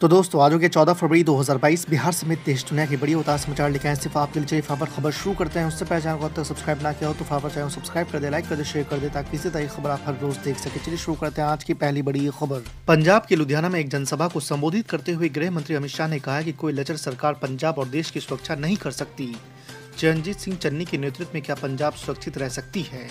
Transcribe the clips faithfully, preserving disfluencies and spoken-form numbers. तो दोस्तों आज के चौदह फरवरी दो हज़ार बाईस बिहार समेत देश दुनिया की बड़ी उतार समाचार लिखा है सिर्फ आपके लिए। फावर खबर शुरू करते हैं उससे पहले चैनल को अब तक सब्सक्राइब ना किया हो तो फावर चैनल सब्सक्राइब कर दे, लाइक कर दे, शेयर कर दे ताकि इसी तरह की खबर आप हर रोज देख सके। चलिए शुरू करते हैं आज की पहली बड़ी खबर। पंजाब के लुधियाना में एक जनसभा को संबोधित करते हुए गृह मंत्री अमित शाह ने कहा कि कोई लचर सरकार पंजाब और देश की सुरक्षा नहीं कर सकती। चरणजीत सिंह चन्नी के नेतृत्व में क्या पंजाब सुरक्षित रह सकती है?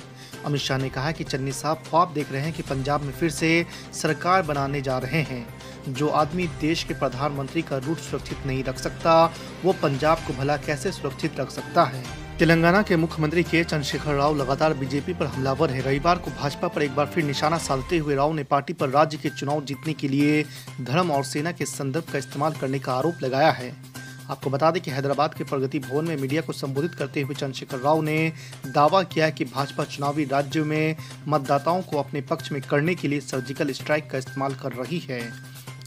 अमित शाह ने कहा कि चन्नी साहब ख्वाब देख रहे हैं कि पंजाब में फिर से सरकार बनाने जा रहे हैं। जो आदमी देश के प्रधानमंत्री का रूट सुरक्षित नहीं रख सकता वो पंजाब को भला कैसे सुरक्षित रख सकता है। तेलंगाना के मुख्यमंत्री के चंद्रशेखर राव लगातार बीजेपी पर हमलावर है। रविवार को भाजपा पर एक बार फिर निशाना साधते हुए राव ने पार्टी पर राज्य के चुनाव जीतने के लिए धर्म और सेना के संदर्भ का इस्तेमाल करने का आरोप लगाया है। आपको बता दें कि हैदराबाद के प्रगति भवन में मीडिया को संबोधित करते हुए चंद्रशेखर राव ने दावा किया कि भाजपा चुनावी राज्यों में मतदाताओं को अपने पक्ष में करने के लिए सर्जिकल स्ट्राइक का इस्तेमाल कर रही है।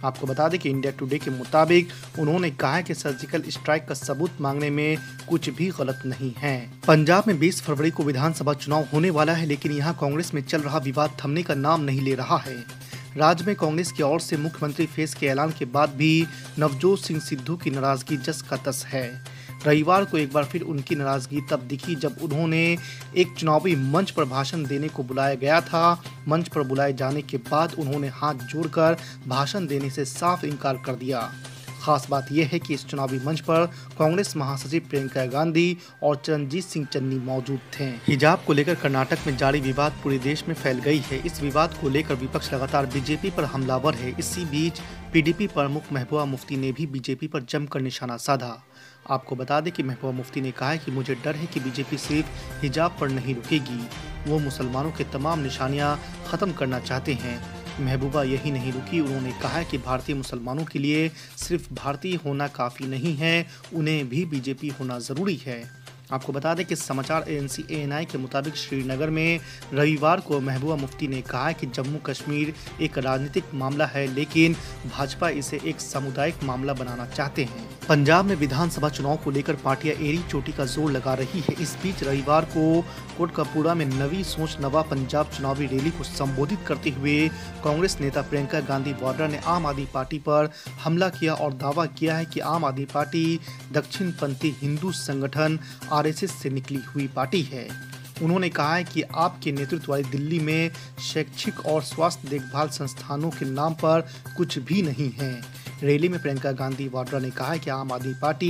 आपको बता दें कि इंडिया टुडे के मुताबिक उन्होंने कहा है कि सर्जिकल स्ट्राइक का सबूत मांगने में कुछ भी गलत नहीं है। पंजाब में बीस फरवरी को विधानसभा चुनाव होने वाला है, लेकिन यहां कांग्रेस में चल रहा विवाद थमने का नाम नहीं ले रहा है। राज्य में कांग्रेस की ओर से मुख्यमंत्री फेस के ऐलान के बाद भी नवजोत सिंह सिद्धू की नाराजगी जस का तस है। रविवार को एक बार फिर उनकी नाराजगी तब दिखी जब उन्होंने एक चुनावी मंच पर भाषण देने को बुलाया गया था। मंच पर बुलाए जाने के बाद उन्होंने हाथ जोड़कर भाषण देने से साफ इनकार कर दिया। खास बात यह है कि इस चुनावी मंच पर कांग्रेस महासचिव प्रियंका गांधी और चरणजीत सिंह चन्नी मौजूद थे। हिजाब को लेकर कर्नाटक में जारी विवाद पूरे देश में फैल गई है। इस विवाद को लेकर विपक्ष लगातार बीजेपी पर हमलावर है। इसी बीच पीडीपी प्रमुख महबूबा मुफ्ती ने भी बीजेपी पर जमकर निशाना साधा। आपको बता दें कि महबूबा मुफ्ती ने कहा है कि मुझे डर है कि बीजेपी सिर्फ हिजाब पर नहीं रुकेगी, वो मुसलमानों के तमाम निशानियाँ खत्म करना चाहते हैं। महबूबा यही नहीं रुकी, उन्होंने कहा कि भारतीय मुसलमानों के लिए सिर्फ भारतीय होना काफ़ी नहीं है, उन्हें भी बीजेपी होना ज़रूरी है। आपको बता दें कि समाचार एजेंसी ए एन आई के मुताबिक श्रीनगर में रविवार को महबूबा मुफ्ती ने कहा कि जम्मू कश्मीर एक राजनीतिक मामला है, लेकिन भाजपा इसे एक सामुदायिक मामला बनाना चाहते हैं। पंजाब में विधानसभा चुनाव को लेकर पार्टियां एड़ी चोटी का जोर लगा रही है। इस बीच रविवार को कोटकपुरा में नवी सोच नवा पंजाब चुनावी रैली को संबोधित करते हुए कांग्रेस नेता प्रियंका गांधी वाड्रा ने आम आदमी पार्टी पर हमला किया और दावा किया है कि आम आदमी पार्टी दक्षिणपंथी हिंदू संगठन आर एस एस से निकली हुई पार्टी है। उन्होंने कहा है कि आपके नेतृत्व वाली दिल्ली में शैक्षिक और स्वास्थ्य देखभाल संस्थानों के नाम पर कुछ भी नहीं है। रैली में प्रियंका गांधी वाड्रा ने कहा है कि आम आदमी पार्टी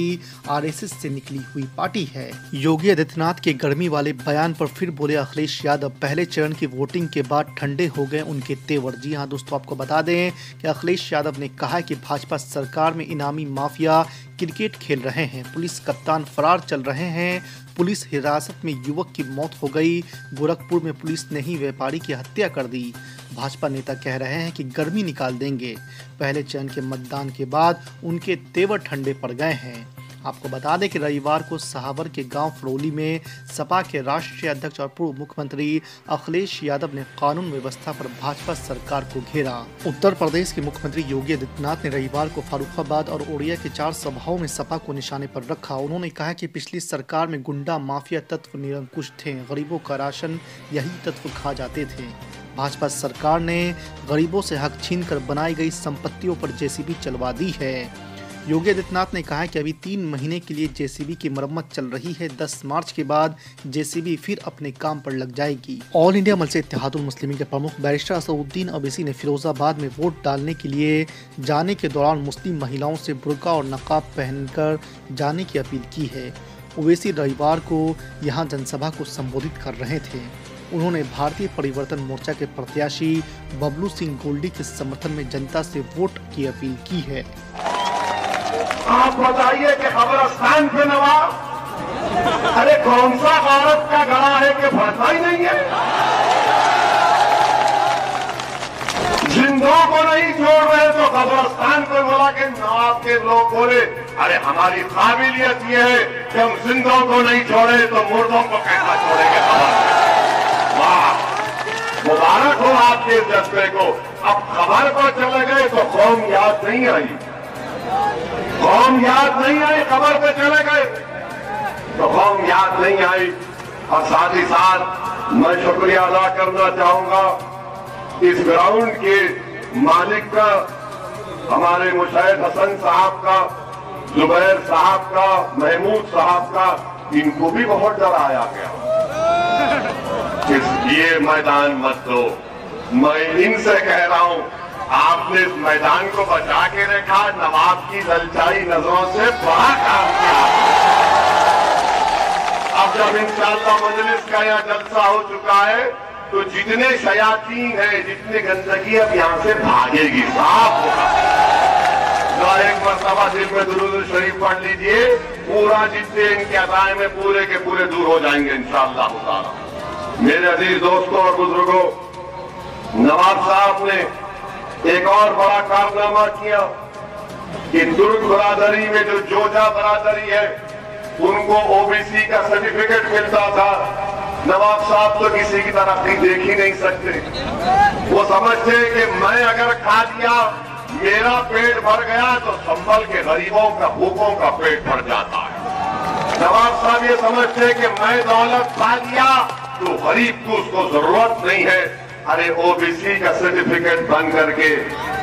आर एस एस से निकली हुई पार्टी है। योगी आदित्यनाथ के गर्मी वाले बयान पर फिर बोले अखिलेश यादव, पहले चरण की वोटिंग के बाद ठंडे हो गए उनके तेवर। जी हाँ दोस्तों, आपको बता दें कि अखिलेश यादव ने कहा है कि भाजपा सरकार में इनामी माफिया क्रिकेट खेल रहे हैं, पुलिस कप्तान फरार चल रहे हैं, पुलिस हिरासत में युवक की मौत हो गई, गोरखपुर में पुलिस ने ही व्यापारी की हत्या कर दी। भाजपा नेता कह रहे हैं कि गर्मी निकाल देंगे, पहले चरण के मतदान के बाद उनके तेवर ठंडे पड़ गए हैं। आपको बता दें कि रविवार को सहावर के गांव फरोली में सपा के राष्ट्रीय अध्यक्ष और पूर्व मुख्यमंत्री अखिलेश यादव ने कानून व्यवस्था पर भाजपा सरकार को घेरा। उत्तर प्रदेश के मुख्यमंत्री योगी आदित्यनाथ ने रविवार को फारुखाबाद और ओडिया के चार सभाओं में सपा को निशाने पर रखा। उन्होंने कहा कि पिछली सरकार में गुंडा माफिया तत्व निरंकुश थे, गरीबों का राशन यही तत्व खा जाते थे। भाजपा सरकार ने गरीबों से हक छीनकर बनाई गई संपत्तियों पर जेसीबी चलवा दी है। योगी आदित्यनाथ ने कहा कि अभी तीन महीने के लिए जेसीबी की मरम्मत चल रही है, दस मार्च के बाद जेसीबी फिर अपने काम पर लग जाएगी। ऑल इंडिया मजलिस इत्तेहादुल मुस्लिमीन के प्रमुख बैरिस्टर असुद्दीन ओबेसी ने फिरोजाबाद में वोट डालने के लिए जाने के दौरान मुस्लिम महिलाओं से बुर्का और नकाब पहनकर जाने की अपील की है। ओबेसी रविवार को यहाँ जनसभा को संबोधित कर रहे थे। उन्होंने भारतीय परिवर्तन मोर्चा के प्रत्याशी बबलू सिंह गोल्डी के समर्थन में जनता से वोट की अपील की है। आप बताइए कि कब्रिस्तान के नवाब, अरे कौन सा भारत का गड़ा है कि फंसा ही नहीं है? जिंदों को नहीं छोड़ रहे तो कब्रिस्तान को बोला कि नवाब के लोग बोले अरे हमारी काबिलियत ये है कि हम जिंदों को नहीं छोड़े तो मुर्दों को कैसा छोड़ेंगे। वाह, मुबारक हो आपके इस जज्बे को। अब खबर को चले गए तो कौम याद नहीं आई, कौम याद नहीं आई, खबर पे चले गए तो कौम याद नहीं आई। और साथ ही साथ मैं शुक्रिया अदा करना चाहूंगा इस ग्राउंड के मालिक का, हमारे मुशाहिद हसन साहब का, जुबैर साहब का, महमूद साहब का, इनको भी बहुत डराया गया। ये मैदान मत दो। मैं इनसे कह रहा हूं, आपने इस मैदान को बचा के रखा, नवाब की ललचाई नजरों से बड़ा काम किया। अब जब इंशाअल्लाह मजलिस का यहाँ जलसा हो चुका है तो जितने शयातीन है, जितने गंदगी, अब यहाँ से भागेगी, साफ होगा। तो एक मरतबा दिल में दुरूद शरीफ पढ़ लीजिए, पूरा जितने इनके अदाएं में पूरे के पूरे दूर हो जाएंगे इंशाअल्लाह ताला। मेरे अजीज दोस्तों और बुजुर्गों, नवाब साहब ने एक और बड़ा कारनामा किया कि दुर्ग बरादरी में जो जोजा बरादरी है उनको ओबीसी का सर्टिफिकेट मिलता था। नवाब साहब तो किसी की तरक्की देख ही नहीं सकते। वो समझते हैं कि मैं अगर खा लिया, मेरा पेट भर गया तो संभल के गरीबों का, भूखों का पेट भर जाता है। नवाब साहब ये समझते हैं कि मैं दौलत खा लिया तो गरीब को उसको जरूरत नहीं है। अरे ओबीसी का सर्टिफिकेट बन करके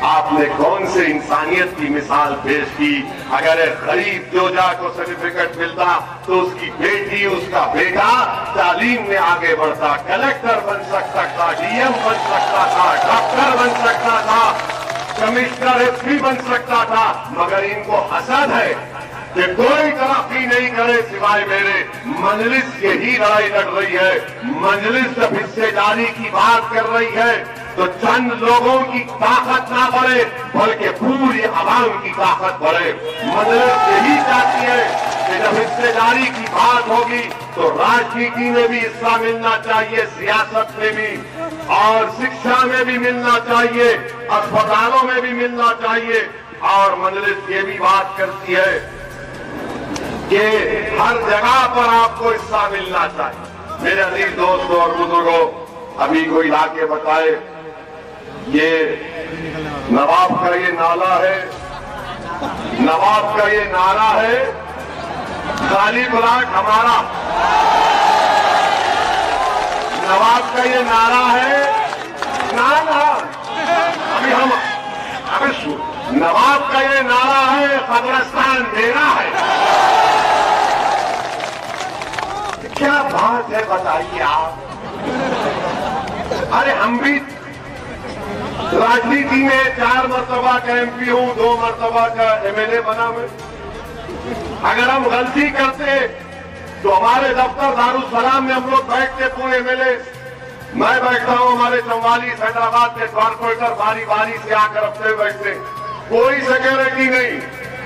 आपने कौन से इंसानियत की मिसाल पेश की। अगर गरीब जोजा को सर्टिफिकेट मिलता तो उसकी बेटी, उसका बेटा तालीम में आगे बढ़ता, कलेक्टर बन सकता था, डीएम बन सकता था, डॉक्टर बन सकता था, कमिश्नर एसपी बन सकता था। मगर इनको हसद है कि कोई तरक्की नहीं करे सिवाय मेरे। मजलिस से ही लड़ाई लड़ रही है, मजलिस जब हिस्सेदारी की बात कर रही है तो चंद लोगों की ताकत ना बढ़े बल्कि पूरी आवाम की ताकत बढ़े। मजलिस यही चाहती है कि जब हिस्सेदारी की बात होगी तो राजनीति में भी हिस्सा मिलना चाहिए, सियासत में भी, और शिक्षा में भी मिलना चाहिए, अस्पतालों में भी मिलना चाहिए। और मजलिस ये भी बात करती है कि हर जगह पर आपको हिस्सा मिलना चाहिए। मेरे अजीज दोस्तों और बुजुर्गों, अभी कोई इलाके बताए, ये नवाब का ये नाला है, नवाब का ये नारा है, खाली ब्लाक हमारा। नवाब का ये नारा है, नारा अभी हम अभी नवाब का ये नारा है, कब्रिस्तान मेरा है। क्या बात है बताइए आप। अरे हम भी राजनीति में चार मरतबा का एमपी हूं, दो मरतबा का एमएलए बना मैं। अगर हम गलती करते तो हमारे दफ्तर दारुसलाम में हम लोग बैठते, पूरे एमएलए, मैं बैठता हूं, हमारे चौवालीस हैदराबाद के कॉर्पोरेटर बारी बारी से आकर अपने बैठते। कोई सिक्योरिटी नहीं,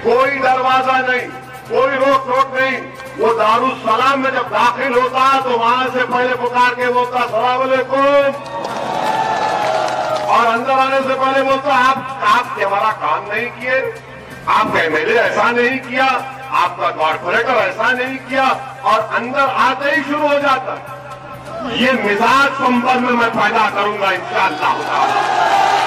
कोई दरवाजा नहीं, कोई रोक टोक नहीं। वो दारुसलाम में जब दाखिल होता तो वहां से पहले पुकार के बोलता सलाम अलैकुम, और अंदर आने से पहले बोलता आप आप हमारा काम नहीं किए, आपका एमएलए ऐसा नहीं किया, आपका कॉर्पोरेटर ऐसा नहीं किया, और अंदर आते ही शुरू हो जाता। ये मिजाज संबंध में मैं पैदा करूंगा इंशाअल्लाह।